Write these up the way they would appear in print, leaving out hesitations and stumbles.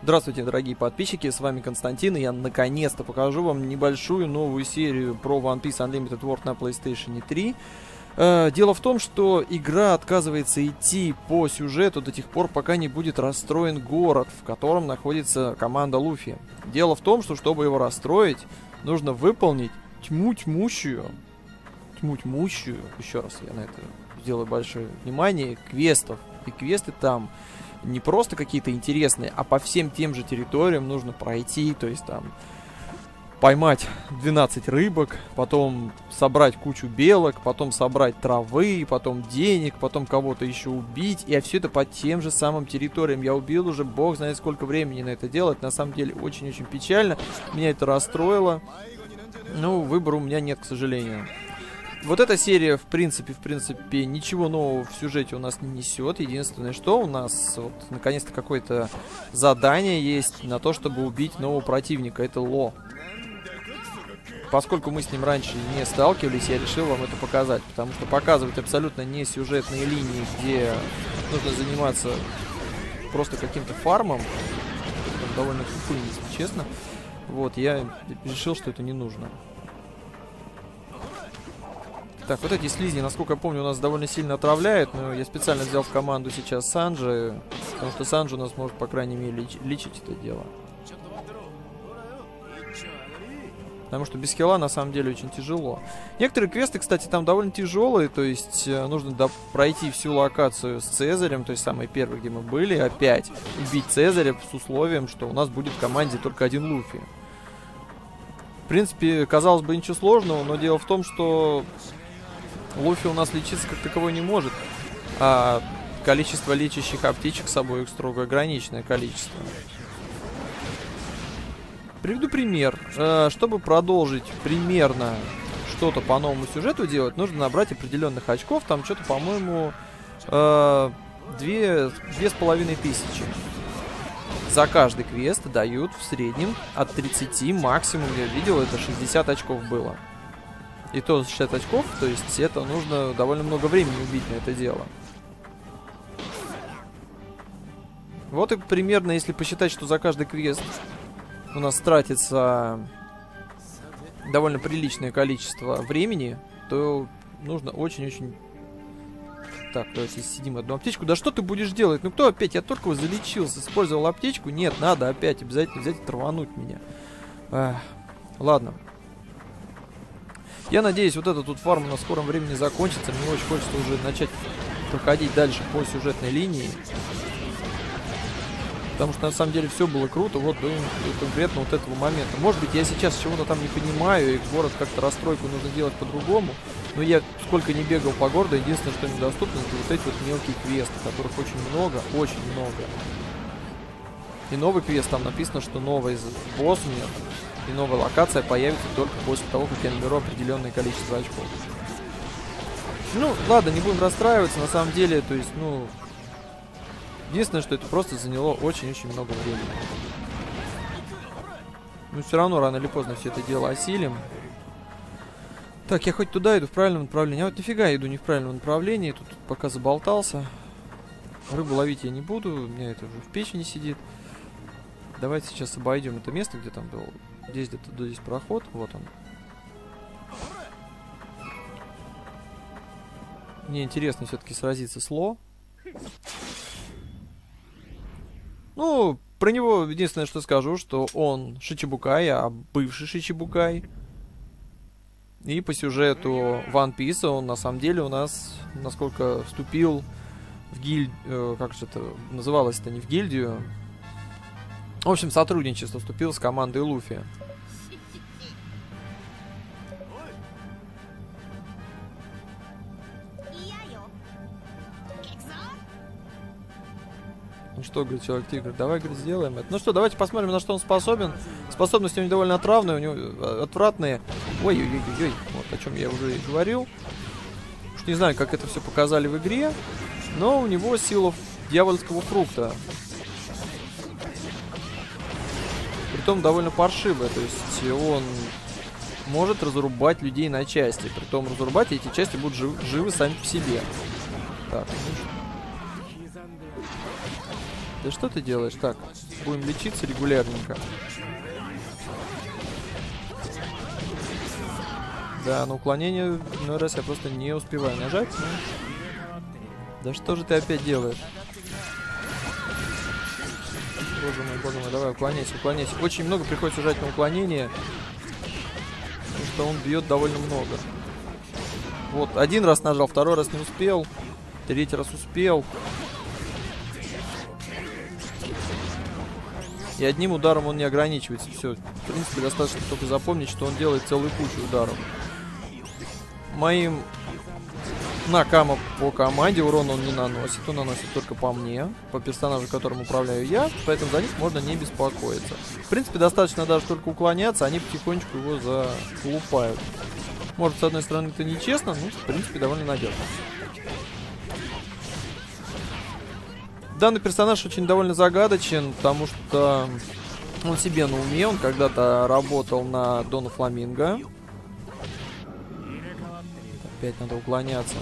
Здравствуйте, дорогие подписчики, с вами Константин, и я наконец-то покажу вам небольшую новую серию про One Piece Unlimited World на PlayStation 3. Дело в том, что игра отказывается идти по сюжету до тех пор, пока не будет расстроен город, в котором находится команда Луффи. Дело в том, что чтобы его расстроить, нужно выполнить тьму тьмущую, еще раз я на это сделаю большое внимание, квестов. И квесты там не просто какие-то интересные, а по всем тем же территориям нужно пройти, то есть там поймать 12 рыбок, потом собрать кучу белок, потом собрать травы, потом денег, потом кого-то еще убить, и все это по тем же самым территориям. Я убил уже бог знает сколько времени на это делать, на самом деле очень-очень печально, меня это расстроило, но выбора у меня нет, к сожалению. Вот эта серия, в принципе, ничего нового в сюжете у нас не несет. Единственное, что у нас вот, наконец-то какое-то задание есть на то, чтобы убить нового противника. Это Ло. Поскольку мы с ним раньше не сталкивались, я решил вам это показать. Потому что показывать абсолютно не сюжетные линии, где нужно заниматься просто каким-то фармом, довольно тупым, если честно. Вот, я решил, что это не нужно. Так, вот эти слизни, насколько я помню, у нас довольно сильно отравляют, но я специально взял в команду сейчас Санджи, потому что Санджи у нас может, по крайней мере, лечить это дело. Потому что без хила, на самом деле, очень тяжело. Некоторые квесты, кстати, там довольно тяжелые, то есть нужно пройти всю локацию с Цезарем, то есть самый первый, где мы были, опять убить Цезаря с условием, что у нас будет в команде только один Луффи. В принципе, казалось бы, ничего сложного, но дело в том, что Луффи у нас лечиться как таковой не может, а количество лечащих аптечек с собой строго ограниченное количество. Приведу пример. Чтобы продолжить примерно что-то по новому сюжету делать, нужно набрать определенных очков, там что-то, по-моему, 2500. За каждый квест дают в среднем от 30, максимум, я видел, это 60 очков было. И то 60 очков, то есть это нужно довольно много времени убить на это дело. Вот и примерно, если посчитать, что за каждый квест у нас тратится довольно приличное количество времени, то нужно очень-очень... Так, давайте сидим одну аптечку. Да что ты будешь делать? Ну кто опять? Я только залечился, использовал аптечку. Нет, надо опять обязательно взять и травануть меня. Ладно. Я надеюсь, вот этот тут фарм на скором времени закончится. Мне очень хочется уже начать проходить дальше по сюжетной линии. Потому что на самом деле все было круто, вот конкретно вот этого момента. Может быть, я сейчас чего-то там не понимаю, и город как-то расстройку нужно делать по-другому. Но я сколько не бегал по городу, единственное, что мне доступно, это вот эти вот мелкие квесты, которых очень много. И новый квест, там написано, что новый босс у меня и новая локация появится только после того, как я наберу определенное количество очков. Ну, ладно, не будем расстраиваться, на самом деле, то есть, ну... Единственное, что это просто заняло очень-очень много времени. Но все равно рано или поздно все это дело осилим. Так, я хоть туда иду, в правильном направлении. А вот нифига я иду не в правильном направлении. Тут пока заболтался. Рыбу ловить я не буду, у меня это уже в печени сидит. Давайте сейчас обойдем это место, где там был. Здесь где-то, здесь проход, вот он. Мне интересно все-таки сразиться с Ло. Ну, про него единственное, что скажу, что он Шичибукай, а бывший Шичибукай. И по сюжету One Piece он на самом деле у нас, насколько вступил в гильдию, как же это называлось-то, не в гильдию. В общем, сотрудничество вступил с командой Луффи. Ну что, говорит, Человек-тигр, давай, говорит, сделаем это. Ну что, давайте посмотрим, на что он способен. Способности у него довольно отравные, у него отвратные. Ой-ой-ой-ой, вот о чем я уже и говорил. Уж не знаю, как это все показали в игре, но у него сила дьявольского фрукта. Притом довольно паршивая, то есть он может разрубать людей на части. Притом разрубать, и эти части будут живы сами по себе. Так, Да что ты делаешь? Так, будем лечиться регулярненько. Да, на уклонение, ну раз я просто не успеваю нажать. Но... Да что же ты опять делаешь? Боже мой, давай, уклоняйся, уклоняйся. Очень много приходится жать на уклонение, потому что он бьет довольно много. Вот, один раз нажал, второй раз не успел, третий раз успел. И одним ударом он не ограничивается. Все, в принципе, достаточно только запомнить, что он делает целую кучу ударов. Моим накама по команде урон он не наносит. Он наносит только по мне, по персонажу, которым управляю я. Поэтому за них можно не беспокоиться. В принципе, достаточно даже только уклоняться. Они потихонечку его залупают. Может, с одной стороны, это нечестно, но, в принципе, довольно надежно. Данный персонаж очень довольно загадочен, потому что он себе на уме. Он когда-то работал на Дона Фламинго. Опять надо уклоняться.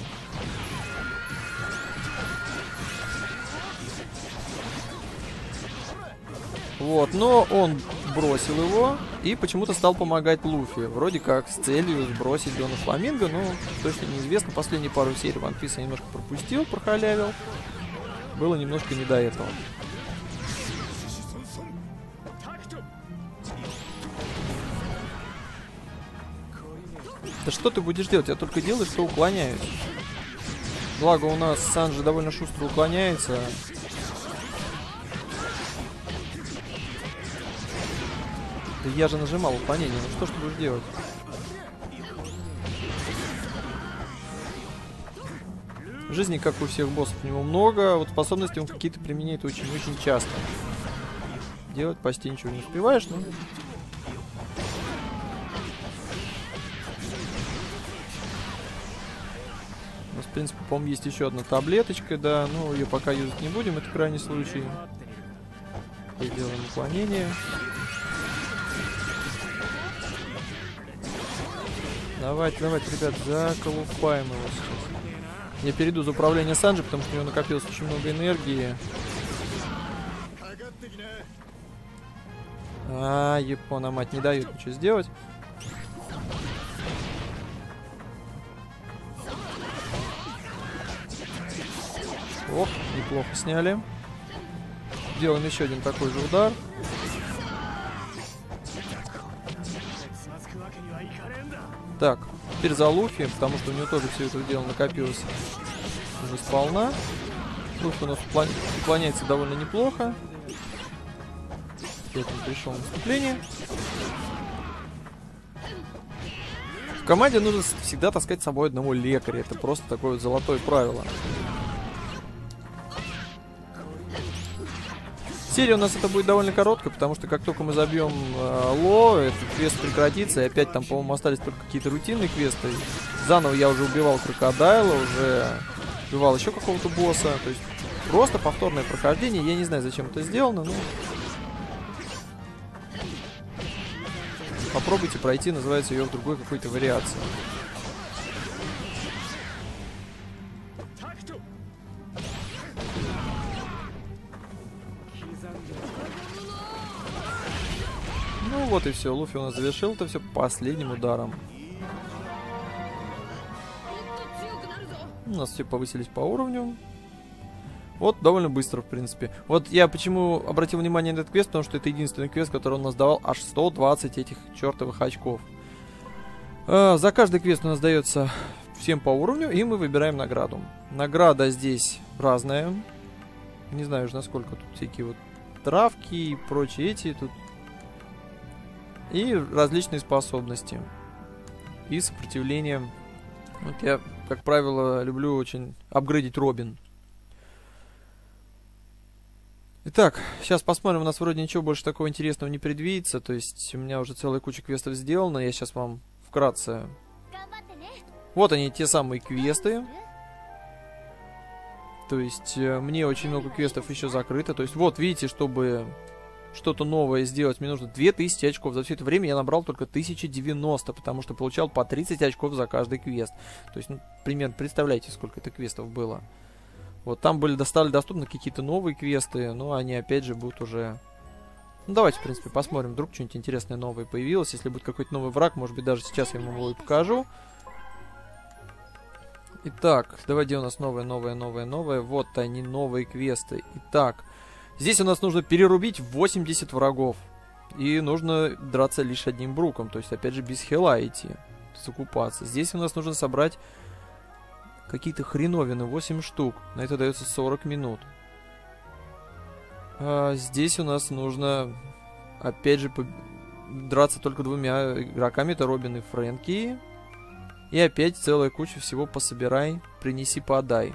Вот, но он бросил его и почему-то стал помогать Луффи. Вроде как с целью сбросить Дона Фламинго, но точно неизвестно. Последние пару серий One Piece я немножко пропустил, прохалявил. Было немножко не до этого. Да что ты будешь делать? Я только делаю, что уклоняюсь. Благо у нас Санджи довольно шустро уклоняется. Да я же нажимал уклонение. Ну что ж ты будешь делать? Жизни, как у всех боссов, у него много. Вот способности он какие-то применяет очень-очень часто. Делать почти ничего не успеваешь, но... У нас, в принципе, по-моему, есть еще одна таблеточка, да. Но ее пока юзать не будем, это крайний случай. Сделаем уклонение. Давайте, давайте, ребят, заколупаем его сейчас. Я перейду за управление Санджи, потому что у него накопилось очень много энергии. А, япона мать не дает ничего сделать. Ох, неплохо сняли. Делаем еще один такой же удар. Так. Теперь за Луффи, потому что у него тоже все это дело накопилось уже сполна. Луффи у нас уклоняется довольно неплохо. Теперь он пришел в наступление. В команде нужно всегда таскать с собой одного лекаря. Это просто такое вот золотое правило. Серия у нас это будет довольно короткая, потому что как только мы забьем Ло, этот квест прекратится, и опять там, по-моему, остались только какие-то рутинные квесты. Заново я уже убивал крокодайла, уже убивал еще какого-то босса, то есть просто повторное прохождение. Я не знаю, зачем это сделано, но... Попробуйте пройти, называется, ее в другой какой-то вариации. Вот и все, Луффи у нас завершил это все последним ударом. У нас все повысились по уровню. Вот, довольно быстро, в принципе. Вот я почему обратил внимание на этот квест, потому что это единственный квест, который он нас давал аж 120 этих чертовых очков. За каждый квест у нас дается всем по уровню, и мы выбираем награду. Награда здесь разная. Не знаю уже, насколько тут всякие вот травки и прочие эти тут. И различные способности. И сопротивление. Вот я, как правило, люблю очень апгрейдить Робин. Итак, сейчас посмотрим. У нас вроде ничего больше такого интересного не предвидится. То есть у меня уже целая куча квестов сделана. Я сейчас вам вкратце... Вот они, те самые квесты. То есть мне очень много квестов еще закрыто. То есть вот, видите, чтобы... что-то новое сделать, мне нужно 2000 очков. За все это время я набрал только 1090, потому что получал по 30 очков за каждый квест. То есть, ну, примерно представляете, сколько это квестов было. Вот там были доступны какие-то новые квесты, но они опять же будут уже... Ну давайте, в принципе, посмотрим, вдруг что-нибудь интересное новое появилось. Если будет какой-то новый враг, может быть, даже сейчас я ему его и покажу. Итак, давай, где у нас новое. Вот они, новые квесты. Итак, здесь у нас нужно перерубить 80 врагов. И нужно драться лишь одним бруком, то есть, опять же, без хила идти, закупаться. Здесь у нас нужно собрать какие-то хреновины, 8 штук. На это дается 40 минут. А здесь у нас нужно, опять же, драться только двумя игроками. Это Робин и Фрэнки. И опять целая куча всего пособирай, принеси, подай.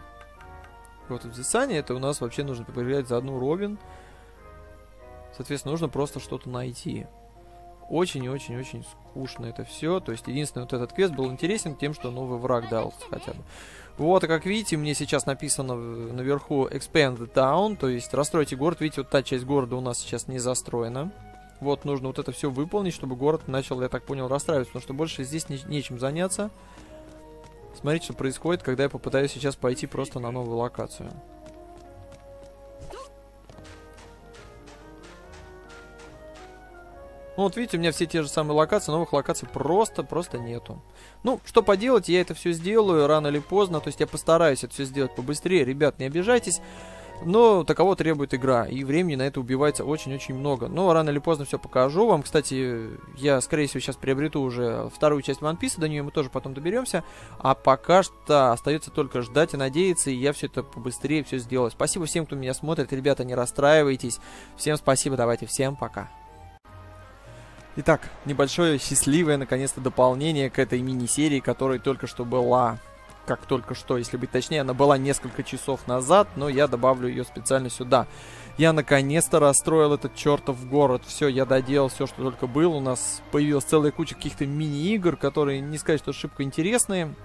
Вот в Дзисане это у нас вообще нужно поиграть за одну Робин. Соответственно, нужно просто что-то найти. Очень-очень-очень скучно это все. То есть, единственный вот этот квест был интересен тем, что новый враг дал хотя бы. Вот, как видите, мне сейчас написано наверху Expand the Town, то есть расстройте город. Видите, вот та часть города у нас сейчас не застроена. Вот, нужно вот это все выполнить, чтобы город начал, я так понял, расстраиваться, потому что больше здесь нечем заняться. Смотрите, что происходит, когда я попытаюсь сейчас пойти просто на новую локацию. Ну вот видите, у меня все те же самые локации, новых локаций просто нету. Ну, что поделать, я это все сделаю рано или поздно, то есть я постараюсь это все сделать побыстрее. Ребят, не обижайтесь, но таково требует игра, и времени на это убивается очень-очень много. Но рано или поздно все покажу вам. Кстати, я, скорее всего, сейчас приобрету уже вторую часть One Piece, до нее мы тоже потом доберемся. А пока что остается только ждать и надеяться, и я все это побыстрее все сделаю. Спасибо всем, кто меня смотрит, ребята, не расстраивайтесь. Всем спасибо, давайте, всем пока. Итак, небольшое счастливое, наконец-то, дополнение к этой мини-серии, которая только что была, как только что, если быть точнее, она была несколько часов назад, но я добавлю ее специально сюда. Я наконец-то расстроил этот чертов город, все, я доделал все, что только было, у нас появилась целая куча каких-то мини-игр, которые, не сказать, что шибко интересные.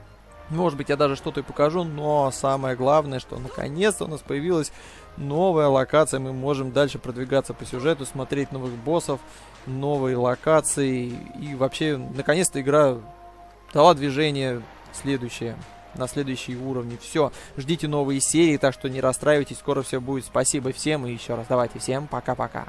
Может быть, я даже что-то и покажу, но самое главное, что наконец-то у нас появилась новая локация. Мы можем дальше продвигаться по сюжету, смотреть новых боссов, новые локации. И вообще, наконец-то игра дала движение следующее, на следующие уровни. Все, ждите новые серии, так что не расстраивайтесь, скоро все будет. Спасибо всем и еще раз давайте всем пока-пока.